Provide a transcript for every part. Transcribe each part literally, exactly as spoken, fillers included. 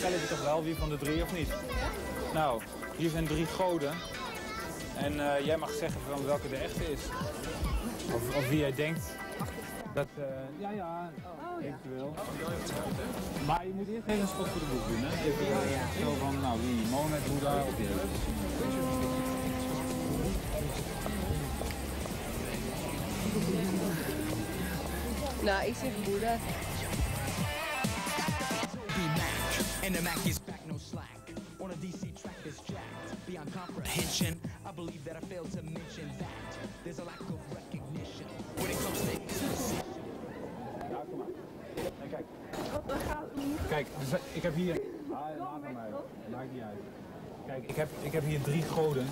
spelletje toch wel, wie van de drie of niet? Nou, hier zijn drie goden. En uh, jij mag zeggen van welke de echte is. Of, of wie jij denkt. Dat, uh, ja, ja, eventueel. Oh, ja. Maar je moet eerst even een spot voor de boek doen, hè? Even, uh, ja. Zo van, nou, wie? Mohamed, Boeddha of Jezus. Nou, ik zeg Boeddha. And the Mac is back, no slack. On a D C track is jacked beyond comprehension. I believe that I failed to mention that there's a lack of recognition when it comes to this. Ja, kom maar. En kijk. Kijk, dus ik heb hier. Ah, laat maar mij. Maakt niet uit. Kijk, ik heb, ik heb hier drie goden.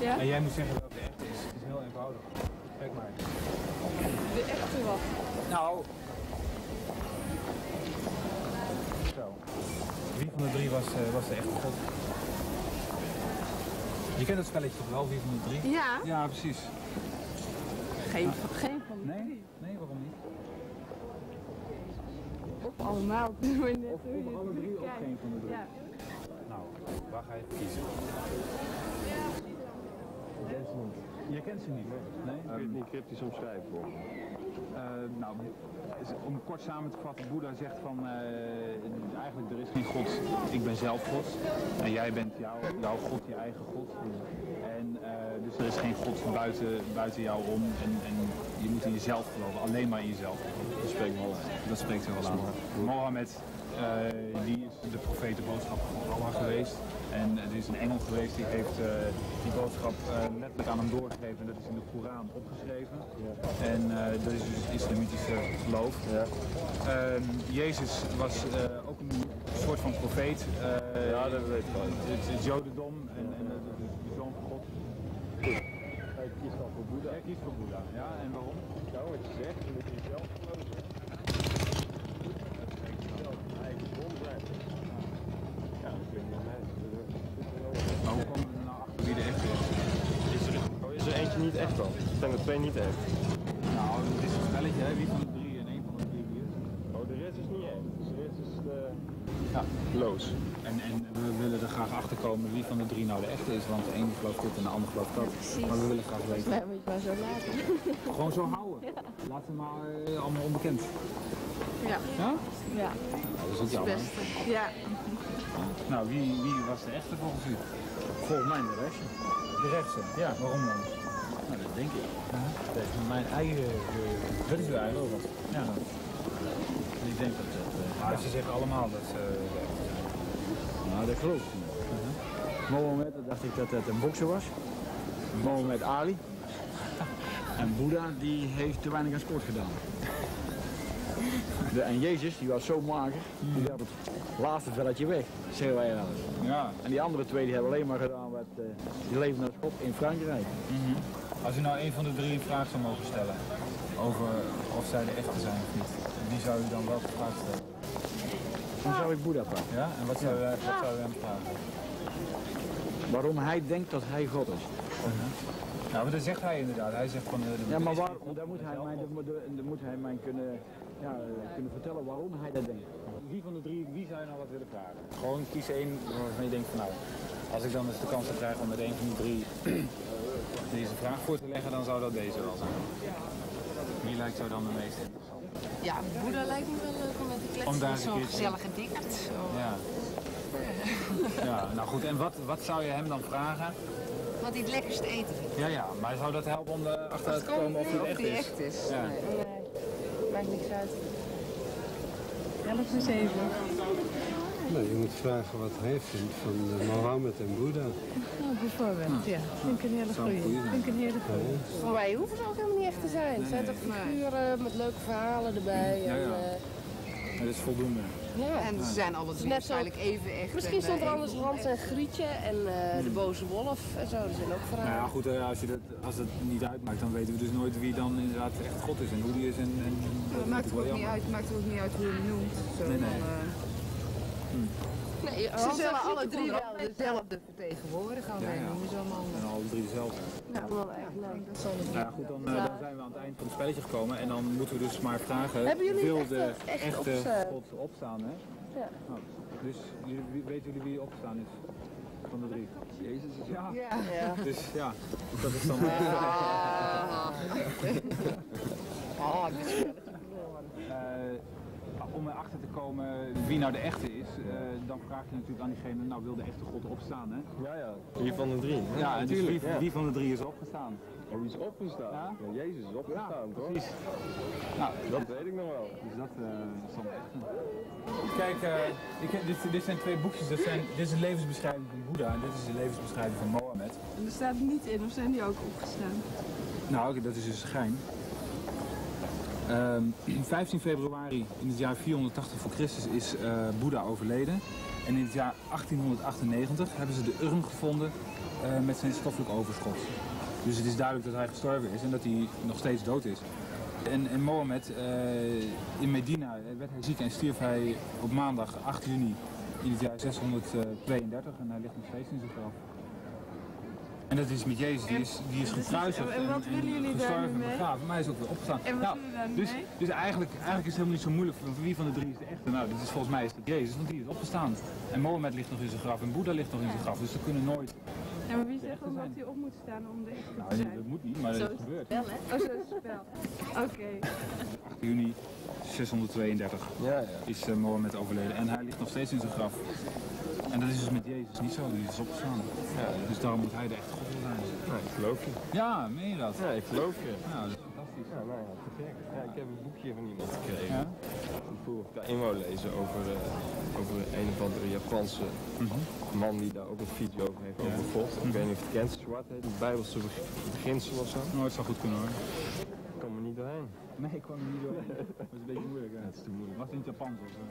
Ja? En jij moet zeggen welke de echte is. Het is heel eenvoudig. Kijk maar. De echte wat? Nou. Zo. Wie van de drie was, uh, was de echte god? Je kent het spelletje toch wel, wie van de drie? Ja. Ja, precies. Geen, nou, geen van de drie. Nee, nee, waarom niet? Of allemaal. Of, of, of alle drie of geen van de drie. Ja. Nou, waar ga je kiezen? Ja. Je kent ze niet, hè? Nee? Kun je het niet cryptisch omschrijven voor me? Uh, nou, om kort samen te vatten, Boeddha zegt van, uh, eigenlijk er is geen God, ik ben zelf God. En jij bent jouw, jouw God, je eigen God. En uh, dus er is geen God buiten, buiten jou om en, en je moet in jezelf geloven, alleen maar in jezelf. Dat spreekt wel, dat spreekt heel wel aan. Mohammed, uh, die is de profeet, de boodschapper van Allah geweest. En er is een engel geweest die heeft uh, die boodschap uh, letterlijk aan hem doorgegeven. En dat is in de Koran opgeschreven. Ja. En uh, dat is dus het islamitische geloof. Ja. Uh, Jezus was uh, ook een soort van profeet. Uh, ja, dat weet ik wel. Het, het jodendom en, en uh, de zoon van God. Hij kiest dan voor Boeddha. Hij kiest voor Boeddha, ja. En waarom? Nou, wat je zegt, je moet jezelf geloven. Hij is onbeleid. Ja, dat kun je niet aan. Maar hoe komen we er nou achter wie de echte is? Is er, oh, is er eentje niet echt dan? Zijn er twee niet echt? Nou, het is een spelletje, hè? Wie van de drie en één van de drie wie is? Oh, de rest is niet echt. Dus de rest is de... Ja, loos. En, en we willen er graag achter komen wie van de drie nou de echte is, want de ene gelooft dit en de ander gelooft dat. Precies. Maar we willen graag weten. Nee, moet je maar zo laten. Gewoon zo houden. Ja. Laat ze maar uh, allemaal onbekend. Ja. Ja? Ja. Nou, dat is ook jammer. Ja. Nou, wie, wie was de echte volgens u? Volgens mij de rechtse. De rechtse? Ja, waarom dan? Nou, dat denk ik. Uh-huh. Dat is mijn eigen... Dat is uw eigen ook. Ja. Ik denk dat dat... Uh, maar ja. Ze zeggen allemaal dat ze... Uh, nou, dat geloof ik niet. Uh-huh. Mohammed, dacht ik dat dat een bokser was. Mohammed Ali. En Boeddha, die heeft te weinig aan sport gedaan. De, en Jezus, die was zo mager, die had het laatste velletje weg, zeggen wij nou eens. Ja. En die andere twee die hebben alleen maar gedaan wat, uh, die leven als kop in Frankrijk. Mm-hmm. Als u nou een van de drie een vraag zou mogen stellen, over of zij de echte zijn of niet, wie zou u dan welke vraag stellen? Dan zou ik Boeddha pakken. Ja, en wat zou, ja. wat zou u hem vragen? Waarom hij denkt dat hij God is. Mm-hmm. Nou, maar dat zegt hij inderdaad. Hij zegt van... De, de ja, maar waar, dan moet hij mij, de, de, de, moet hij mij kunnen, ja, kunnen vertellen waarom hij dat denkt. Wie van de drie, wie zou je nou wat willen vragen? Gewoon kies één waarvan je denkt van nou, als ik dan eens de kans zou krijgen om met één van de drie deze vraag voor te leggen, dan zou dat deze wel zijn. Wie lijkt jou dan de meest interessant? Ja, Boeddha lijkt me wel leuk om met de kletsen, zo'n gezellige dikte. Zo. Ja. Ja, nou goed. En wat, wat zou je hem dan vragen? Wat hij het lekkerst eten vindt. Ja, ja, maar zou dat helpen om achteruit te komen of hij echt, echt is? Ja. Nee, nee, maakt niks uit. elf en zeven. Nou, je moet vragen wat hij vindt van uh, Mohammed en Boeddha. Nou, bijvoorbeeld, ja. Vind ik een hele goeie. Vind ik een hele goeie. Ja. Maar wij hoeven ze ook helemaal niet echt te zijn. Het nee, zijn toch figuren nee. met leuke verhalen erbij. Ja, en, ja. Ja, dat is voldoende. Ja, en ze zijn alle drie waarschijnlijk even echt. Misschien stond er anders Hans en Grietje en uh, de boze wolf en zo, dat zijn ook vragen. Nou ja, goed, als, je dat, als dat niet uitmaakt, dan weten we dus nooit wie dan inderdaad echt God is en hoe die is. En, en ja, dat maakt het ook niet uit, maakt ook niet uit hoe je hem noemt. Zo, nee, nee. Dan, uh... hm. nee ze zullen alle drie wel dezelfde vertegenwoordigen, alleen ja, ja. noemen ze allemaal. En alle drie dezelfde. Nou, ja, wel echt leuk. Dat zal het nou ja, goed, dan, ja. dan zijn we aan het eind van het spelletje gekomen en dan moeten we dus maar vragen, wil de echte, echte, echte God opstaan, hè? Ja. Oh. Dus jullie, weten jullie wie opgestaan is? Van de drie. Jezus is ja. Ja. Ja. Dus ja, dat is dan... Ah, ah dat is... Uh, om erachter te komen wie nou de echte is, uh, dan vraag je natuurlijk aan diegene, nou wil de echte God opstaan, hè? Ja, ja. Wie van de drie? Ja, ja natuurlijk. Dus wie, ja. Wie van de drie is opgestaan? Oh, wie is opgestaan? Ja? Ja, Jezus is opgestaan, ja, toch? Precies. Nou, dat weet ik nog wel. Dus dat uh, is dan echt. Kijk, uh, ik heb, dit, dit zijn twee boekjes. Dit, zijn, dit is een levensbeschrijving van Boeddha en dit is de levensbeschrijving van Mohammed. En er staat niet in, of zijn die ook opgestaan? Nou, dat is dus een schijn. Um, vijftien februari in het jaar vierhonderdtachtig voor Christus is uh, Boeddha overleden. En in het jaar achttienhonderdachtennegentig hebben ze de urn gevonden uh, met zijn stoffelijk overschot. Dus het is duidelijk dat hij gestorven is en dat hij nog steeds dood is. En, en Mohammed, uh, in Medina werd hij ziek en stierf hij op maandag acht juni in het jaar zeshonderdtweeëndertig en hij ligt nog steeds in zijn graf. En dat is met Jezus, die is, die is gekruisigd en, en, en gestorven en begraven, maar hij is ook weer opgestaan. En wat nou, willen jullie daar mee? Dus, dus eigenlijk, eigenlijk is het helemaal niet zo moeilijk, want wie van de drie is de echte? Nou, dit is volgens mij is het Jezus, want die is opgestaan. En Mohammed ligt nog in zijn graf en Boeddha ligt nog in zijn graf, dus ze kunnen nooit... Ja, maar wie zegt ook dat hij op moet staan om de echte te zijn? Nou, dat moet niet, maar dat gebeurt. Zo is het spel, hè? Oh, zo is het spel. Oké. Okay. acht juni zeshonderdtweeëndertig ja, ja. is uh, Mohammed overleden en hij ligt nog steeds in zijn graf. En dat is dus met Jezus niet zo, die is opgestaan. Ja, ja. Dus daarom moet hij de echte God zijn. Ja, ik geloof je. Ja, meen je dat? Ja, ik geloof je. Ja, dat is fantastisch. Ja, nou ja, te gek. Ja, ik heb een boekje van iemand gekregen. Ja? Ik kan in wou lezen over, uh, over een of andere Japanse mm-hmm. man die daar ook een video over heeft over God. Ik weet niet of je het kent, zwart heet, de Bijbelse beginsel of zo. Nou, het zou goed kunnen hoor. Ik kwam er niet doorheen. Nee, ik kwam er niet doorheen. Dat is een beetje moeilijk hè? Dat is te moeilijk. Was het in het Japans of zo?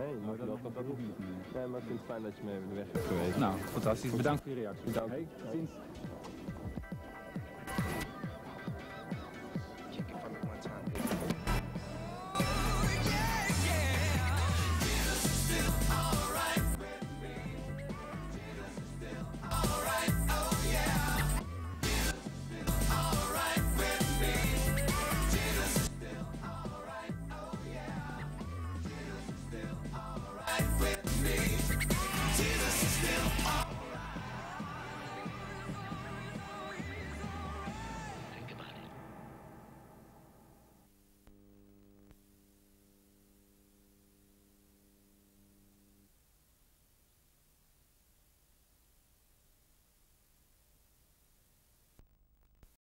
Nee, maar oh, dat, dat, dat, dat ook niet meer. Nee, maar ik vind het fijn dat je mee weg hebt geweest. Nou, fantastisch. Bedankt voor je reactie. Bedankt. Hey, ziens.